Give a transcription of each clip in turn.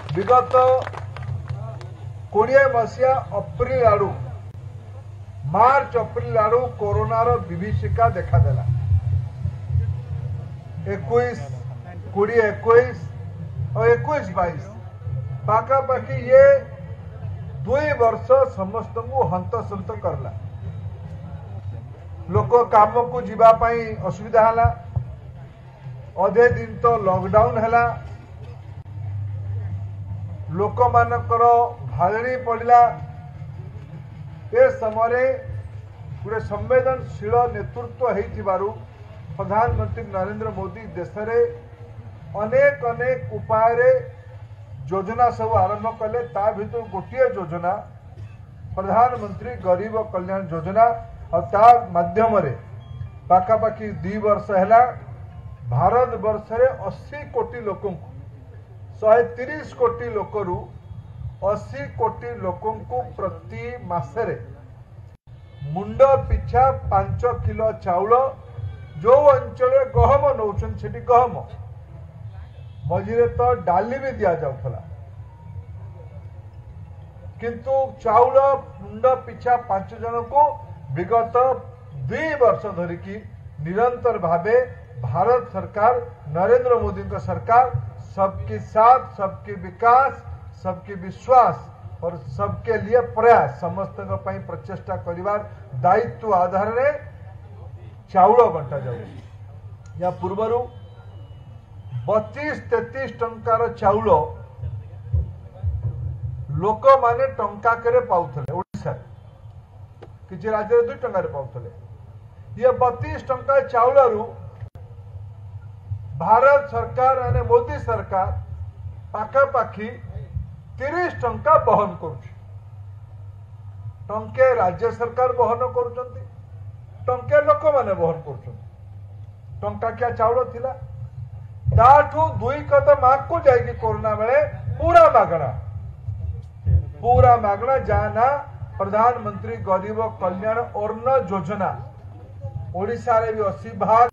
विगत 20 मसीहा अप्रैल आड़ मार्च अप्रैल आड़ कोरोनार विभीषिका देखादेला 21, 20, 21 और 21, 22 पखापाखि ये 2 वर्ष समस्त को हंतसंत करला। लोक काम को जीवाई असुविधा है, अधे दिन तो लॉकडाउन है, लोक मानकर भालणी पड़ा। ए समय गोटे संवेदनशील नेतृत्व हो प्रधानमंत्री नरेंद्र मोदी देश में अनेक अनेक उपाय योजना सब आरंभ कले। ता भीतर गोटे योजना प्रधानमंत्री गरीब कल्याण योजना और ता माध्यम पखापाखि 2 वर्ष है भारत बर्षे 80 कोटी लोक 130 कोटी लोकरू 80 कोटी लोक प्रति मसरे मुंड पिछा 5 किलो चाउल जो अंचल गहम नौचन से गहम मझे तो डाली भी दि जाऊला किंतु चाउल मुंड पिछा 5 जन को विगत 2 वर्ष धरिकी निरंतर भावे भारत सरकार नरेंद्र मोदी का सरकार सबके साथ सबके विकास सबके विश्वास और सबके लिए प्रयास समस्त प्रचेषा कर दायित्व आधार में चाउल बंटा जा पूर्वर 32-33 टंकार चाउल लोक माने टंकाके पाउथले ओडिसा किछि राज्य 2 टंकार पाउथले। ये 32 टंका चाउल रु भारत सरकार यानी मोदी सरकार पखापाखि 30 टंका बहन करुछि। टंके राज्य सरकार बहन करुछन्ति, टंके लोक माने बहन करुछन्ति। टंका क्या चाउल थिला दाठू 2 कदम आगू जाएगी कोरोना बेले पूरा मागणा जाना प्रधानमंत्री गरीब कल्याण अन्न योजना ओडिशा रे भी 80%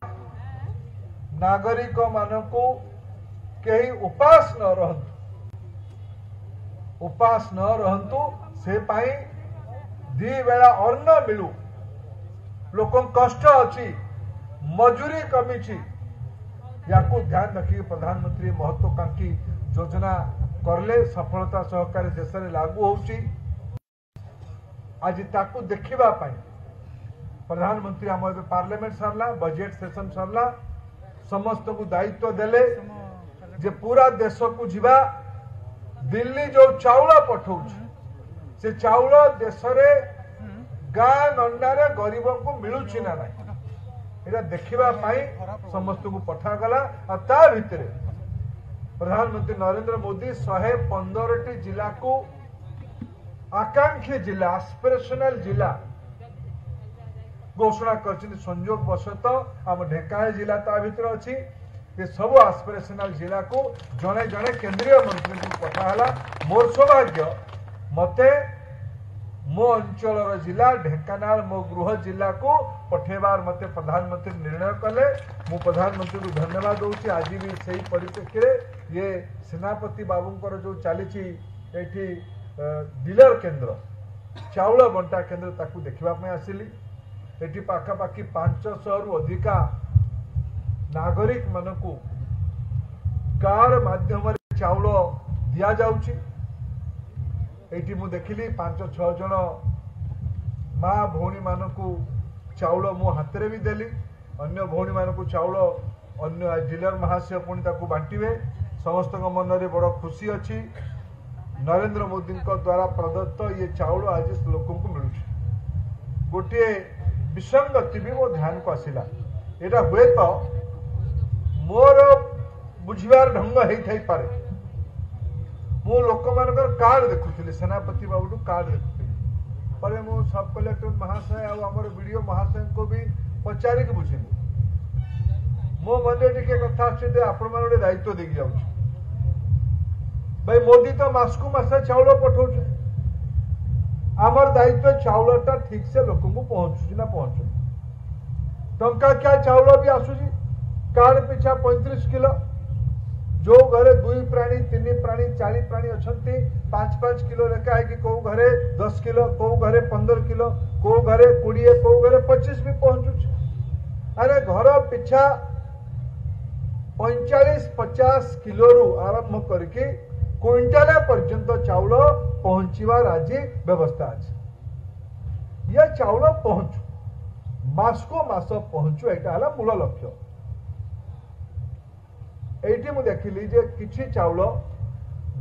नागरिक मानकू कहीं उपास न रहंतु से पाई 2 बेला अन्न मिलू। लोक कष्ट अछि, मजूरी कमी याकू ध्यान रखिए प्रधानमंत्री महत्वाकांक्षी योजना करले सफलता सहकार देश में लागू होउची। आज ताकू देखिबा पाई प्रधानमंत्री आम पार्लियामेंट सरला बजेट सेशन सरला समस्त को दायित्व देले जे पूरा देश को जीवा। दिल्ली जो चाउल पठाउची से चाउल देश रे गां गंडारे गरीब को मिलुची ना नहीं देखा समस्त को पठागला। प्रधानमंत्री नरेंद्र मोदी 115टी जिला को आकांक्षी जिला एस्पिरेशनल जिला घोषणा कर संयोग बशत आम ढेंकानाल जिला भर अच्छी। ये सब एस्पिरेशनल जिला को जड़े जड़े केंद्रीय मंत्री को पठाला। मोर सौभाग्य मते मो अंचल जिला ढेंकानाल मो गृह जिला को पठेबार मते प्रधानमंत्री निर्णय कले। मु प्रधानमंत्री को धन्यवाद दूसरी। आज भी सही परिप्रेक्षी ये सेनापति बाबूंकर जो चली डीलर केंद्र चाउल बंटा केंद्र ताकू देखा आसिली। ये पखापाखि 500 रु अधिका नागरिक मानू कार माध्यम चाउल दि जाउची। ये मु देखिली 5-6 जन माँ भौणी मानू चाउल मो हाथ में भी देली। अन्य भौणी मानू चाउल अन्य डीलर महाशय पुणी बांटे समस्त मन में बड़ खुशी अच्छी। नरेंद्र मोदी द्वारा प्रदत्त ये चाउल आज लोक को मिलू। गोटे विसंगति भी मो ध्यान को आसला यहाँ हे तो मोर बुझार ढंग हो मो लोक मान कार्ड देखुली सेनापति बाबू कार्ड देखुली पर मो सब कलेक्टर महाशय आमर वीडियो महाशय को भी पचारिक बुझे मो मन टे कथ आपण मैंने गोटे दायित्व देखी जाऊ भाई। मोदी तो मासकू मासे चाउल पठाऊ आमर दायित्व चाउलटा ठीक से लोक पहुँचुना पहुँचुनी। टंका क्या चाउल भी आसूसी कार्ड पिछा 35 किलो जो घरे 2 प्राणी 3 प्राणी 4 प्राणी अच्छा 5-5 किलो लेखा है कि को घरे 10 किलो को घरे 15 किलो को घरे 20 को घरे 25 भी पहुंचू। अरे घर पिछा 45-50 किलो रु आरंभ करके क्विंटाल पर्यंत चाउल पहुंचवार आज व्यवस्था अच्छे। ये चाउल पहुंचू मसको मस पहुंचू यहाँ मूल लक्ष्य। एटी मु देखिली जे किछि चाउल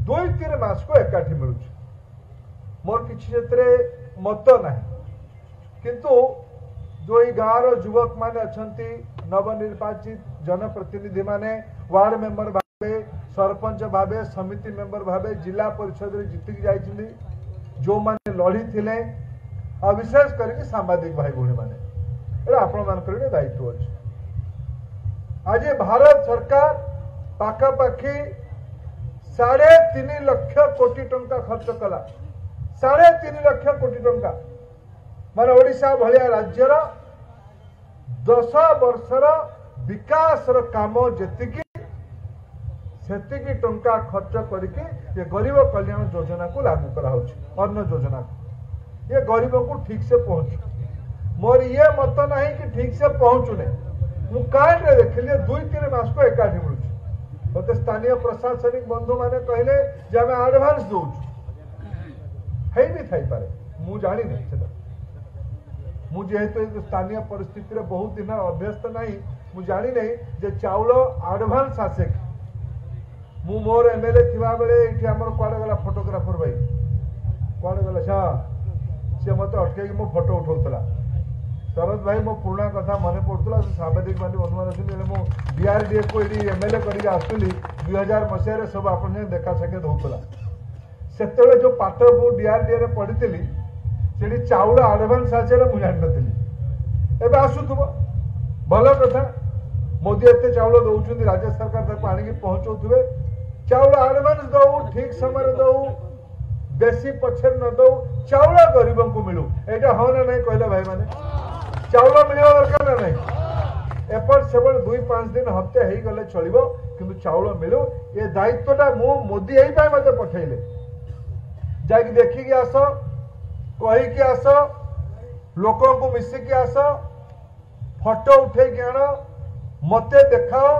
2-3 मास को एकाठी मिलुछि। मोर किछि क्षेत्र मत नाही किंतु जो ई गाँव युवक माने अछंती नवनिर्वाचित जनप्रतिनिधि माने वार्ड मेंबर भाबे सरपंच भाबे समिति मेंबर भाबे जिला परिषद रे जीतिक जाइछिनि जो माने लड़ी थिले आ विशेष करिके सामाजिक भाई भणी माने ए आपण मानकर ने दायित्व अछि। आज भारत सरकार पाखापाखी 3.5 लाख कोटी टंका खर्च कला। 3.5 लाख कोटी टंका माने ओडिशा भलिया राज्यर 10 वर्षर विकास रो काम जेतिकी टंका खर्च करके ये गरीब कल्याण योजना को लागू करा अन्न योजना को ये गरीब को ठीक से पहुंचू। मोर ये मत नहीं कि ठीक से पहुंचुने मु कार्ड देखिले 2-3 मास को एकाठी मिलू। मत स्थानीय प्रशासनिक बंधु माने कहले जे हम एडवांस दो भी थी पारे मु जानी नहीं मु जेहेतु तो स्थानीय परिस्थिति रे बहुत दिन अभ्यस्त नहीं मु जानी नहीं जे चाउल एडवांस आसे मु मोर एमएलए थिबा बेले इठी हमर क्वाड गला फोटोग्राफर भाई क्वाड गला छा से मत अटके कि मो फोटो उठौतला शरद भाई मो पुराणा कथा मन पड़ता सामाजिक मानी अनुमान मो डीआरडीए को एमएलए करके आसली 2000 मसीह सब आप देखा साक्षात होता से जो पाठ मु डीआरडीए रे पढ़ी से चाउल एडवांस आचे मुझे जानी नी एवं आसुव भल कथा मोदी एत चाउल दौरान राज्य सरकार आणिक पहुंचाऊ चाउल एडवांस दौ ठीक समय दौ बेसी पक्षर न दौ चाउल गरीब को मिलू एटा हाँ ना नहीं कहला भाई मैंने चाउल मिलवा दरकार ना एपर सेपर 2-5 दिन हफ्ते हो गले चलो कि चाउल मिलू ये दायित्वटा मु मोदी यही मत पठले जा देखिकी आस कहीकि आस लोक को मिसिकी आस फोटो उठेक आण मत देखाओ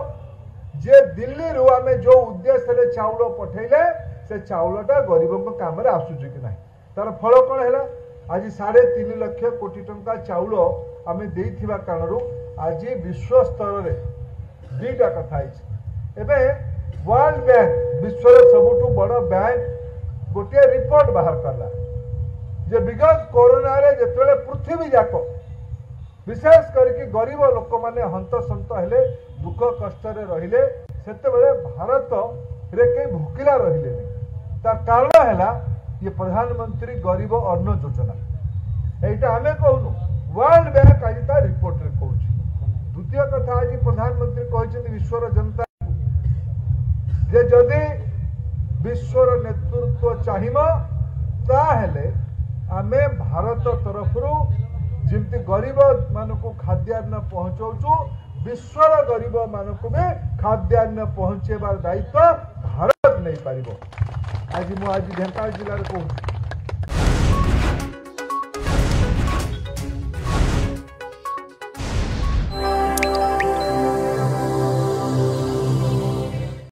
जे दिल्ली रू आम जो उद्देश्य चाउल पठले से चाउलटा गरीब काम आसुची कि ना तार फल कौन है आज 3.5 लाख कोटी टंका चाउल आम देवा कारण आज विश्व स्तर में 2टा कथा एबे वर्ल्ड बैंक विश्व सबुठु बड़ बैंक गोटे रिपोर्ट बाहर करला जे विगत कोरोना रे जिते पृथ्वी जाक विशेष करके गरीब लोक माने हंतसंत हेले दुख कष्ट रहिले सेतेबेले भारत रे के भुकिला रहिले तार कारण हैला ये प्रधानमंत्री गरीब अन्न योजना यहाँ आम कहूनु वर्ल्ड बैंक आज तार रिपोर्ट रे कह। द्वितीय कथा आज प्रधानमंत्री कहते विश्वर जनता जे जदि विश्वर नेतृत्व चाहिम ताहले आमे भारत तरफ जिमती गरीब मानकु खाद्यान्न पहुँचाऊ विश्वर गरीब मानकु भी खाद्यान्न पहुँचेबार दायित्व भारत नहीं पारिबो। आज मुझे ढेंकानाल जिले में कहूँ